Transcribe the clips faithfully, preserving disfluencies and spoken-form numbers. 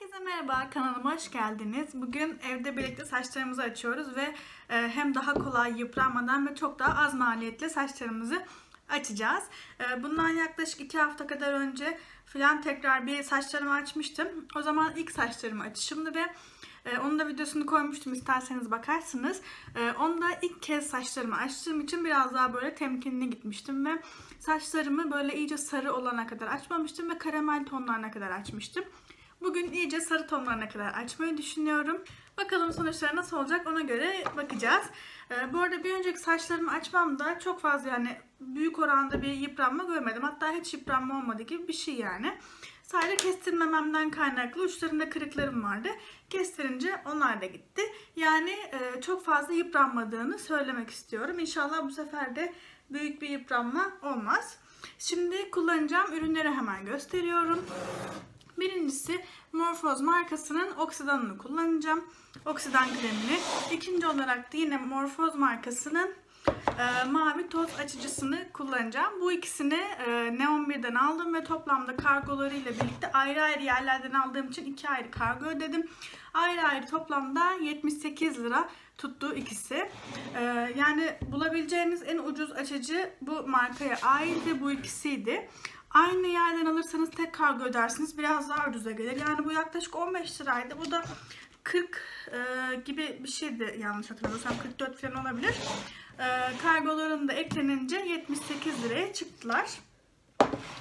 Herkese merhaba, kanalıma hoş geldiniz. Bugün evde birlikte saçlarımızı açıyoruz ve hem daha kolay yıpranmadan ve çok daha az maliyetle saçlarımızı açacağız. Bundan yaklaşık iki hafta kadar önce falan tekrar bir saçlarımı açmıştım. O zaman ilk saçlarımı açışımdı ve onun da videosunu koymuştum, isterseniz bakarsınız. Onda ilk kez saçlarımı açtığım için biraz daha böyle temkinli gitmiştim ve saçlarımı böyle iyice sarı olana kadar açmamıştım ve karamel tonlarına kadar açmıştım. Bugün iyice sarı tonlarına kadar açmayı düşünüyorum. Bakalım sonuçları nasıl olacak, ona göre bakacağız. Ee, bu arada bir önceki saçlarımı açmamda çok fazla, yani büyük oranda bir yıpranma görmedim. Hatta hiç yıpranma olmadı gibi bir şey yani. Sadece kestirmememden kaynaklı uçlarında kırıklarım vardı. Kestirince onlar da gitti. Yani e, çok fazla yıpranmadığını söylemek istiyorum. İnşallah bu sefer de büyük bir yıpranma olmaz. Şimdi kullanacağım ürünleri hemen gösteriyorum. Birincisi Morfoz markasının oksidanını kullanacağım. Oksidan kremini. İkinci olarak da yine Morfoz markasının e, mavi toz açıcısını kullanacağım. Bu ikisini e, Neon bir'den aldım ve toplamda kargolarıyla birlikte ayrı ayrı yerlerden aldığım için iki ayrı kargo ödedim. Ayrı ayrı toplamda yetmiş sekiz lira tuttu ikisi. E, yani bulabileceğiniz en ucuz açıcı bu markaya aitti, bu ikisiydi. Aynı yerden alırsanız tek kargo ödersiniz, biraz daha ucuza gelir. Yani bu yaklaşık on beş liraydı. Bu da kırk e, gibi bir şeydi, yanlış hatırlamıyorsam kırk dört falan olabilir. E, kargolarını da eklenince yetmiş sekiz liraya çıktılar.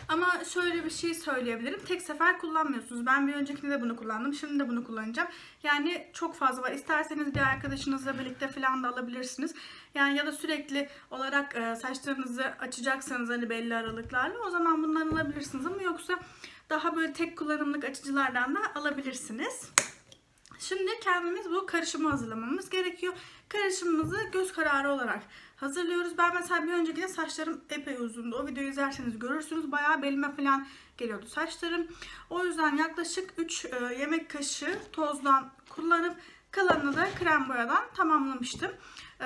Ama şöyle bir şey söyleyebilirim. Tek sefer kullanmıyorsunuz. Ben bir öncekinde de bunu kullandım. Şimdi de bunu kullanacağım. Yani çok fazla var. İsterseniz bir arkadaşınızla birlikte falan da alabilirsiniz. Yani ya da sürekli olarak saçlarınızı açacaksanız hani belli aralıklarla, o zaman bundan alabilirsiniz. Ama yoksa daha böyle tek kullanımlık açıcılardan da alabilirsiniz. Şimdi kendimiz bu karışımı hazırlamamız gerekiyor. Karışımımızı göz kararı olarak hazırlıyoruz. Ben mesela bir önceki de saçlarım epey uzundu. O videoyu izlerseniz görürsünüz. Bayağı belime falan geliyordu saçlarım. O yüzden yaklaşık üç yemek kaşığı tozdan kullanıp kalanını da krem boyadan tamamlamıştım.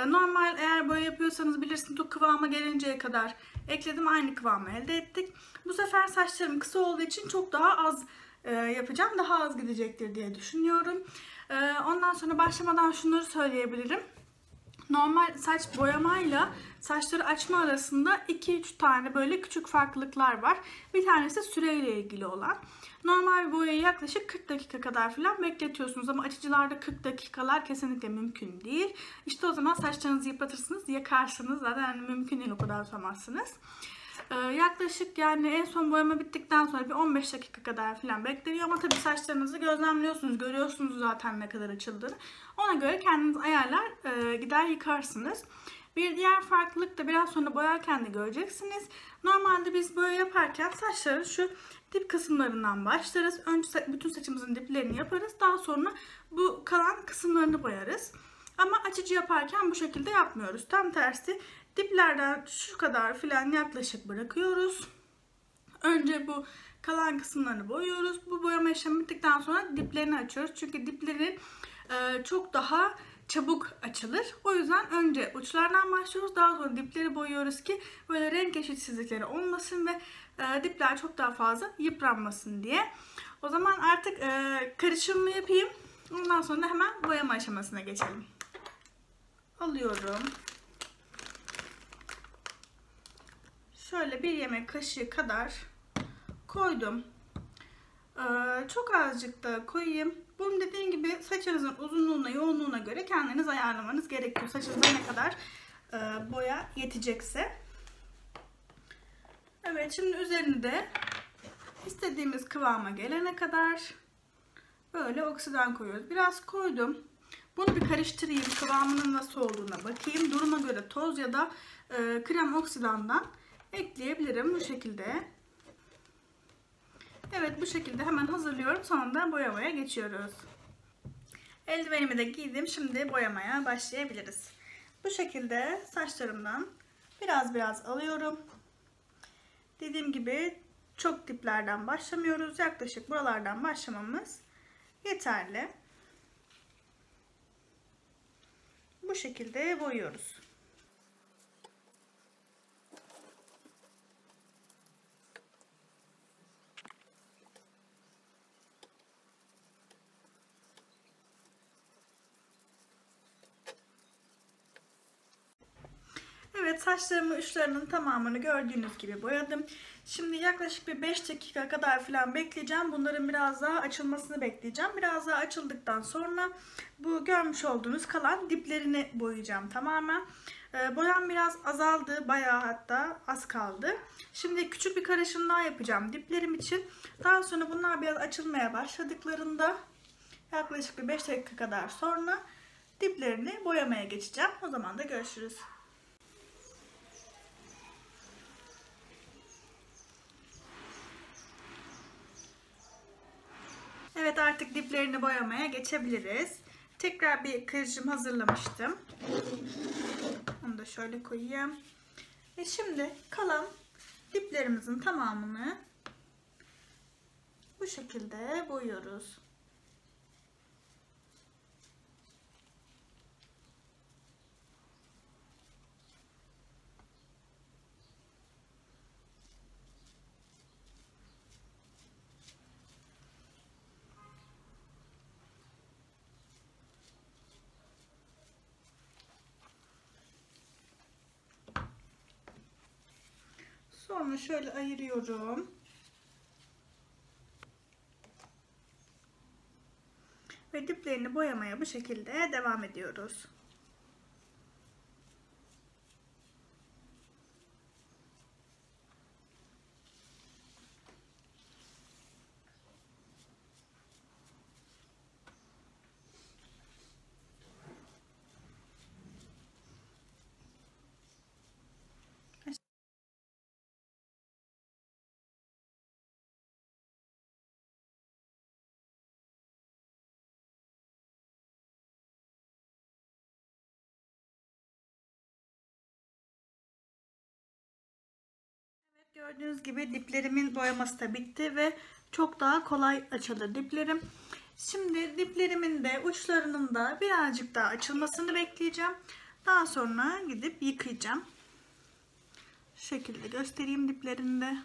Normal eğer boya yapıyorsanız bilirsiniz, o kıvama gelinceye kadar ekledim. Aynı kıvamı elde ettik. Bu sefer saçlarım kısa olduğu için çok daha az yapacağım, daha az gidecektir diye düşünüyorum. Ondan sonra başlamadan şunları söyleyebilirim. Normal saç boyamayla saçları açma arasında iki üç tane böyle küçük farklılıklar var. Bir tanesi süreyle ilgili olan. Normal bir boyayı yaklaşık kırk dakika kadar falan bekletiyorsunuz ama açıcılarda kırk dakikalar kesinlikle mümkün değil. İşte o zaman saçlarınızı yıpratırsınız, yakarsınız. Zaten mümkün değil, o kadar tutamazsınız. Yaklaşık yani en son boyama bittikten sonra bir on beş dakika kadar falan bekleniyor ama tabii saçlarınızı gözlemliyorsunuz, görüyorsunuz zaten ne kadar açıldığını. Ona göre kendiniz ayarlar gider yıkarsınız. Bir diğer farklılık da biraz sonra boyarken de göreceksiniz. Normalde biz böyle yaparken saçların şu dip kısımlarından başlarız. Önce bütün saçımızın diplerini yaparız, daha sonra bu kalan kısımlarını boyarız. Ama açıcı yaparken bu şekilde yapmıyoruz. Tam tersi, diplerden şu kadar filan yaklaşık bırakıyoruz. Önce bu kalan kısımlarını boyuyoruz. Bu boyama işlemi bittikten sonra diplerini açıyoruz. Çünkü dipleri çok daha çabuk açılır. O yüzden önce uçlardan başlıyoruz. Daha sonra dipleri boyuyoruz ki böyle renk eşitsizlikleri olmasın ve dipler çok daha fazla yıpranmasın diye. O zaman artık karışımımı yapayım. Ondan sonra hemen boyama aşamasına geçelim. Alıyorum. Şöyle bir yemek kaşığı kadar koydum. Ee, çok azıcık da koyayım. Bunu dediğim gibi saçınızın uzunluğuna, yoğunluğuna göre kendiniz ayarlamanız gerekiyor. Saçınıza ne kadar e, boya yetecekse. Evet, şimdi üzerini de istediğimiz kıvama gelene kadar böyle oksidan koyuyoruz. Biraz koydum. Bunu bir karıştırayım, kıvamının nasıl olduğuna bakayım. Duruma göre toz ya da e, krem oksidandan ekleyebilirim bu şekilde. Evet, bu şekilde hemen hazırlıyorum. Sonra da boyamaya geçiyoruz. Eldivenimi de giydim. Şimdi boyamaya başlayabiliriz. Bu şekilde saçlarımdan biraz biraz alıyorum. Dediğim gibi çok diplerden başlamıyoruz. Yaklaşık buralardan başlamamız yeterli. Bu şekilde boyuyoruz. Evet, saçlarımın uçlarının tamamını gördüğünüz gibi boyadım. Şimdi yaklaşık bir beş dakika kadar falan bekleyeceğim. Bunların biraz daha açılmasını bekleyeceğim. Biraz daha açıldıktan sonra bu görmüş olduğunuz kalan diplerini boyayacağım tamamen. Boyam biraz azaldı, bayağı hatta az kaldı. Şimdi küçük bir karışım daha yapacağım diplerim için. Daha sonra bunlar biraz açılmaya başladıklarında yaklaşık bir beş dakika kadar sonra diplerini boyamaya geçeceğim. O zaman da görüşürüz. Evet, artık diplerini boyamaya geçebiliriz. Tekrar bir karışım hazırlamıştım. Onu da şöyle koyayım. Ve şimdi kalan diplerimizin tamamını bu şekilde boyuyoruz. Sonra şöyle ayırıyorum. Ve diplerini boyamaya bu şekilde devam ediyoruz. Gördüğünüz gibi diplerimin boyaması da bitti ve çok daha kolay açılır diplerim. Şimdi diplerimin de uçlarının da birazcık daha açılmasını bekleyeceğim. Daha sonra gidip yıkayacağım. Şu şekilde göstereyim diplerini de.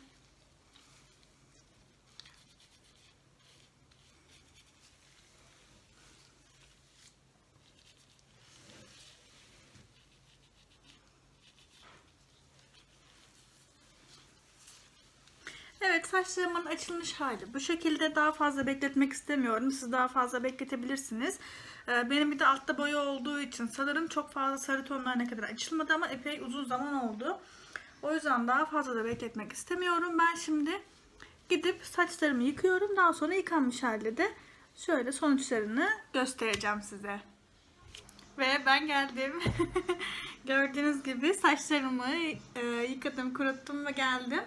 Evet, saçlarımın açılmış hali bu şekilde. Daha fazla bekletmek istemiyorum. Siz daha fazla bekletebilirsiniz. Benim bir de altta boya olduğu için sanırım çok fazla sarı tonlarına kadar açılmadı ama epey uzun zaman oldu. O yüzden daha fazla da bekletmek istemiyorum. Ben şimdi gidip saçlarımı yıkıyorum. Daha sonra yıkanmış halde de şöyle sonuçlarını göstereceğim size. Ve ben geldim. Gördüğünüz gibi saçlarımı yıkadım, kuruttum ve geldim.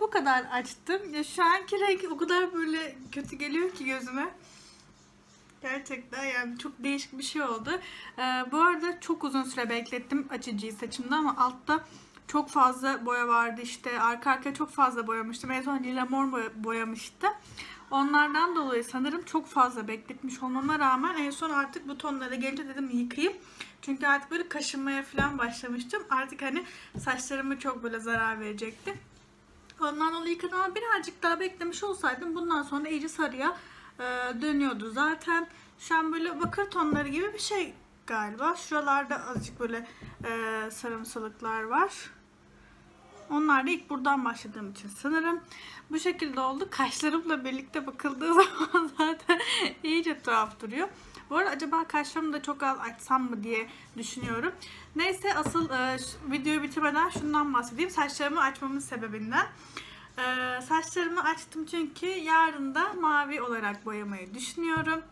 Bu kadar açtım. Ya şu anki renk o kadar böyle kötü geliyor ki gözüme. Gerçekten yani çok değişik bir şey oldu. Ee, bu arada çok uzun süre beklettim açıcıyı saçımda ama altta çok fazla boya vardı işte. Arka arkaya çok fazla boyamıştım. En son lila mor boyamıştım. Onlardan dolayı sanırım çok fazla bekletmiş olmama rağmen en son artık bu tonlara gelince dedim yıkayayım. Çünkü artık böyle kaşınmaya falan başlamıştım. Artık hani saçlarıma çok böyle zarar verecekti. Ondan dolayı yıkadım ama birazcık daha beklemiş olsaydım bundan sonra iyice sarıya e, dönüyordu zaten. Şu an böyle bakır tonları gibi bir şey galiba. Şuralarda azıcık böyle e, sarımsılıklar var. Onlar da ilk buradan başladığım için sanırım bu şekilde oldu. Kaşlarımla birlikte bakıldığı zaman zaten iyice tuhaf duruyor. Bu arada acaba kaşlarımı da çok az açsam mı diye düşünüyorum. Neyse, asıl e, videoyu bitirmeden şundan bahsedeyim. Saçlarımı açmamın sebebinden. E, saçlarımı açtım çünkü yarın da mavi olarak boyamayı düşünüyorum.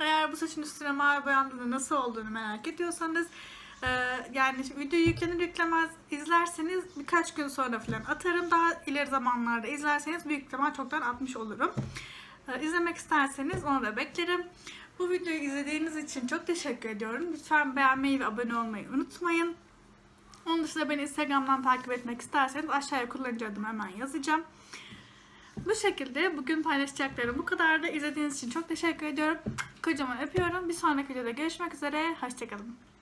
Eğer bu saçın üstüne mavi boyandığında nasıl olduğunu merak ediyorsanız, e, yani videoyu yüklenir yüklemez izlerseniz birkaç gün sonra falan atarım. Daha ileri zamanlarda izlerseniz büyük ihtimal çoktan atmış olurum. E, izlemek isterseniz onu da beklerim. Bu videoyu izlediğiniz için çok teşekkür ediyorum. Lütfen beğenmeyi ve abone olmayı unutmayın. Onun dışında beni Instagram'dan takip etmek isterseniz aşağıya kullanıcı adımı hemen yazacağım. Bu şekilde bugün paylaşacaklarım bu kadar da. İzlediğiniz için çok teşekkür ediyorum. Kocaman öpüyorum. Bir sonraki videoda görüşmek üzere. Hoşçakalın.